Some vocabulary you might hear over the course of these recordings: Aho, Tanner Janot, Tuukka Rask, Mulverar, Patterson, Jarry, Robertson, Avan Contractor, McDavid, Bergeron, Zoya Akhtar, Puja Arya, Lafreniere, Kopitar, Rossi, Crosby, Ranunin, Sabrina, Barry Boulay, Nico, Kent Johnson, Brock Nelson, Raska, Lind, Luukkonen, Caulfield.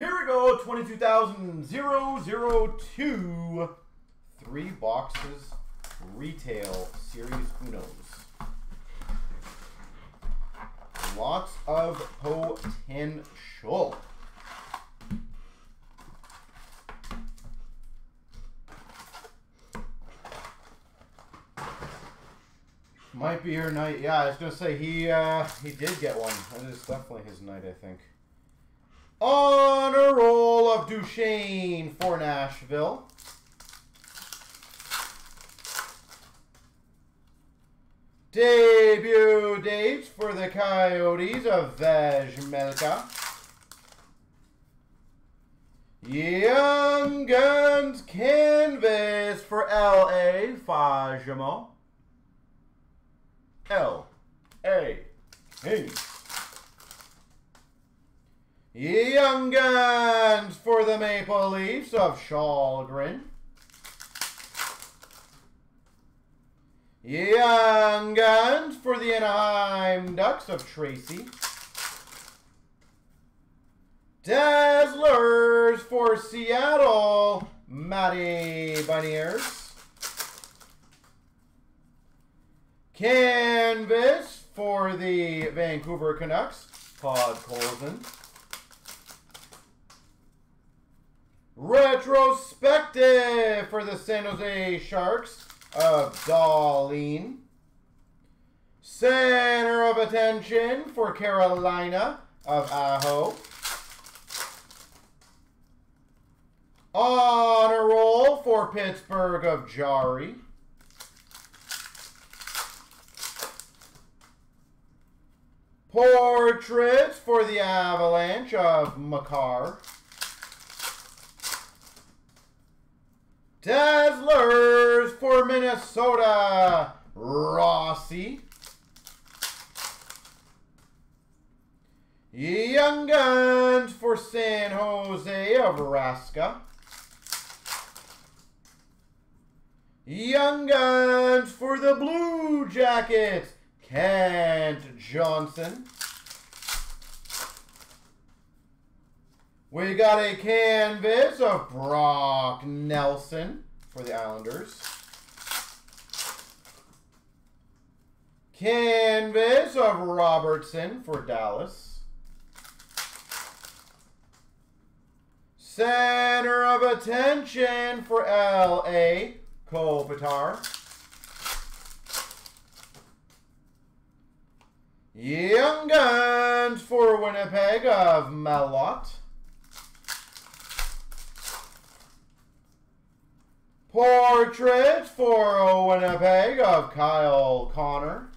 Here we go, 22,002. 3 boxes, retail, series unos. Lots of potential. Might be your night. Yeah, I was gonna say he did get one. That is definitely his night, I think. On a roll of Duchesne for Nashville. Debut dates for the Coyotes of Vege Melka. Young Guns Canvas for L.A. Fajmo. L.A. Young Guns for the Maple Leafs of Schalgren. Young Guns for the Anaheim Ducks of Tracy. Dazzlers for Seattle, Matty Bunyers. Canvas for the Vancouver Canucks, Pod Colson. Retrospective for the San Jose Sharks of Dahlin. Center of attention for Carolina of Aho. On a roll for Pittsburgh of Jarry. Portraits for the Avalanche of Makar. Dazzlers for Minnesota, Rossi. Young Guns for San Jose of Raska. Young Guns for the Blue Jackets, Kent Johnson. We got a canvas of Brock Nelson for the Islanders. Canvas of Robertson for Dallas. Center of attention for LA, Kopitar. Young Guns for Winnipeg of Mallott. Portrait for Winnipeg of Kyle Connor.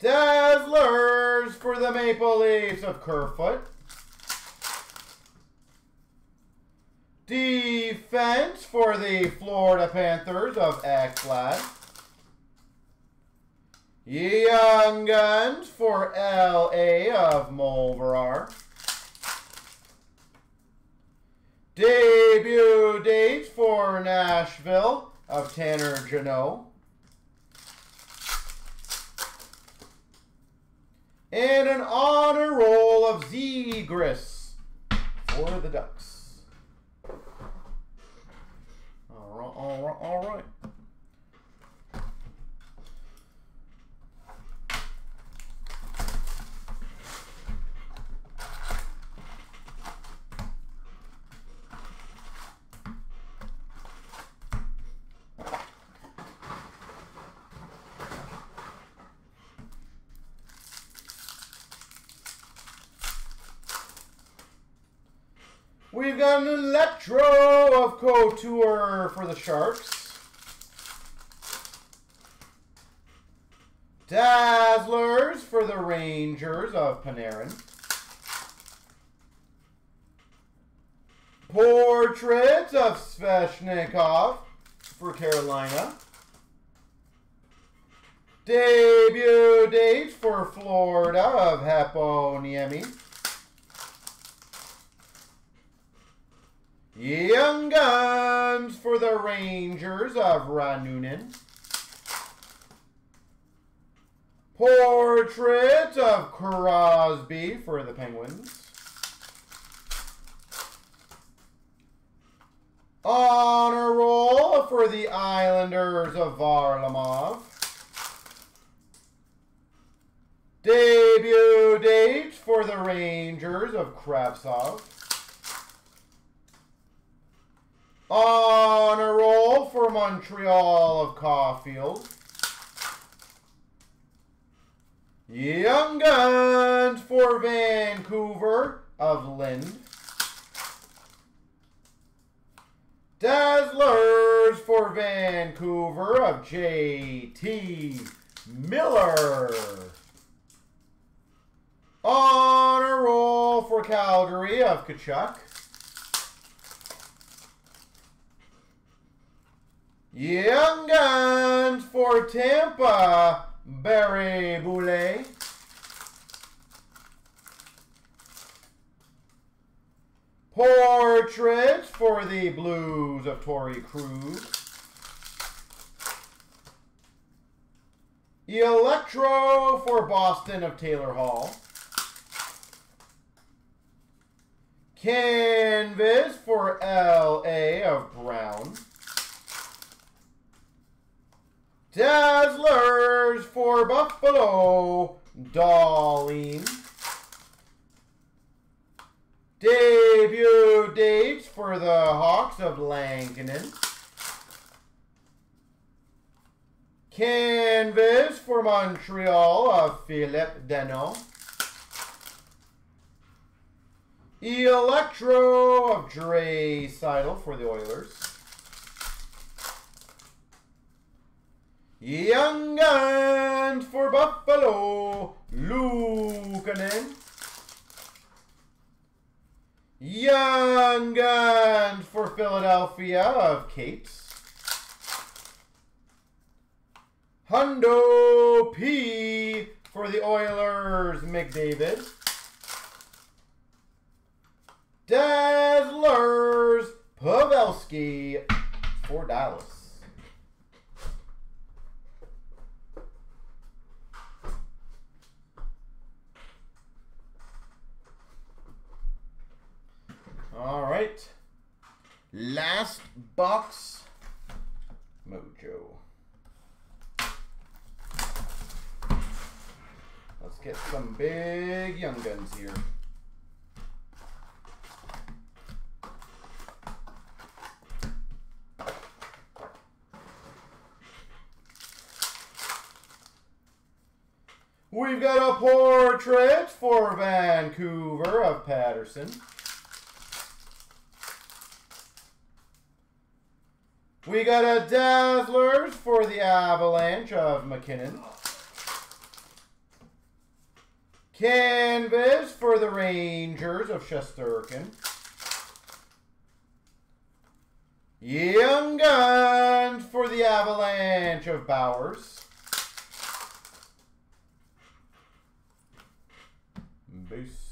Dazzlers for the Maple Leafs of Kerfoot. Defense for the Florida Panthers of Ekblad. Young Guns for LA of Mulverar. Debut dates for Nashville of Tanner Janot. And an honor roll of Z-gris for the Ducks. All right. We've got an Electro of Couture for the Sharks. Dazzlers for the Rangers of Panarin. Portraits of Sveshnikov for Carolina. Debut dates for Florida of Haponiemi. Young Guns for the Rangers of Ranunin. Portrait of Crosby for the Penguins. Honor roll for the Islanders of Varlamov. Debut date for the Rangers of Kravtsov. Honor roll for Montreal of Caulfield. Young Guns for Vancouver of Lind. Dazzlers for Vancouver of J.T. Miller. Honor roll for Calgary of Tkachuk. Young Guns for Tampa, Barry Boulay. Portrait for the Blues of Torrey Krug. Electro for Boston of Taylor Hall. Canvas for L.A. of Brown. Dazzlers for Buffalo, Dahlin. Debut dates for the Hawks of Lankinen. Canvas for Montreal of Philippe Dano. Electro of Dre Seidel for the Oilers. Young Guns for Buffalo, Luukkonen. Young Guns for Philadelphia of Cates. Hundo P for the Oilers, McDavid. Dazzlers, Pavelski for Dallas. All right, last box, Mojo. Let's get some big Young Guns here. We've got a portrait for Vancouver of Patterson. We got a Dazzlers for the Avalanche of McKinnon. Canvas for the Rangers of Shesterkin. Young Guns for the Avalanche of Bowers. Base.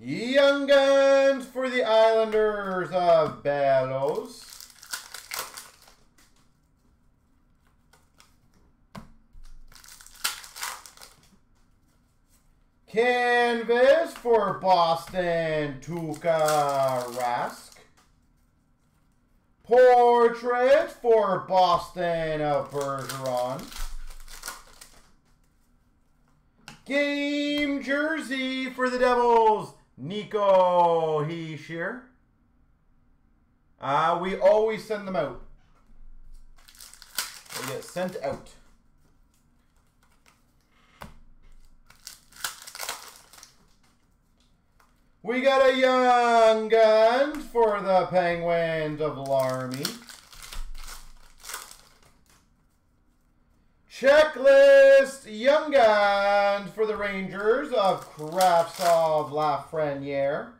Young Guns for the Islanders of Bellows. Canvas for Boston, Tuukka Rask. Portrait for Boston of Bergeron. Game jersey for the Devils, Nico Heischer. We always send them out. They get sent out. We got a Young Guns for the Penguins of Larmy. Checklist, Young Guns for the Rangers of Kravtsov, Lafreniere.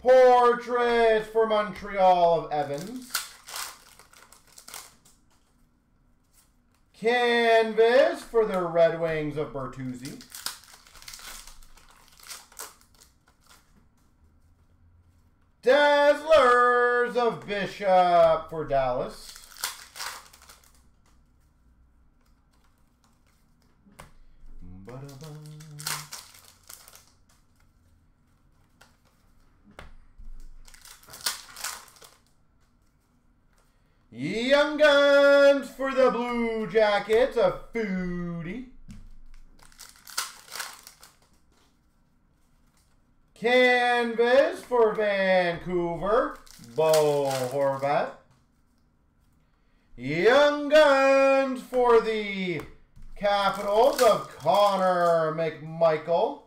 Portrait for Montreal of Evans. Canvas for the Red Wings of Bertuzzi. Dazzlers of Bishop for Dallas. Young Guns for the Blue Jackets, a foodie. Canvas for Vancouver, Bo Horvat. Young Guns for the Capitals of Connor McMichael.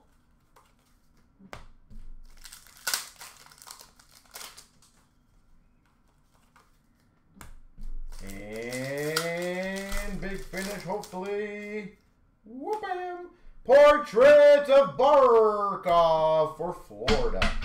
And big finish, hopefully. Whoop-a-dam. Portrait of Barkov for Florida.